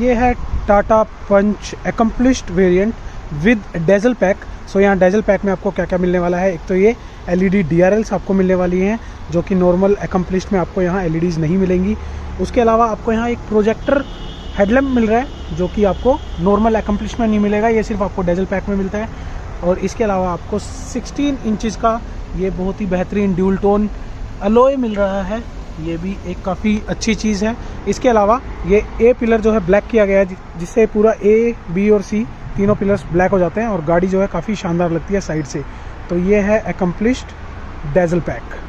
ये है Tata Punch accomplished variant with diesel pack. So यहाँ डेजल पैक में आपको क्या क्या मिलने वाला है, एक तो ये LED DRLs आपको मिलने वाली हैं जो कि नॉर्मल एकम्प्लिश्ड में आपको यहाँ LEDs नहीं मिलेंगी। उसके अलावा आपको यहाँ एक प्रोजेक्टर हेडलैम्प मिल रहा है जो कि आपको नॉर्मल एकम्प्लिश्ड में नहीं मिलेगा, ये सिर्फ आपको डेजल पैक में मिलता है। और इसके अलावा आपको 16 इंचज़ का ये बहुत ही बेहतरीन ड्यूल टोन अलॉय मिल रहा है, ये भी एक काफ़ी अच्छी चीज़ है। इसके अलावा ये ए पिलर जो है ब्लैक किया गया है जिससे पूरा A, B और C तीनों पिलर्स ब्लैक हो जाते हैं और गाड़ी जो है काफ़ी शानदार लगती है साइड से। तो ये है एकम्प्लिश्ड डेजल पैक।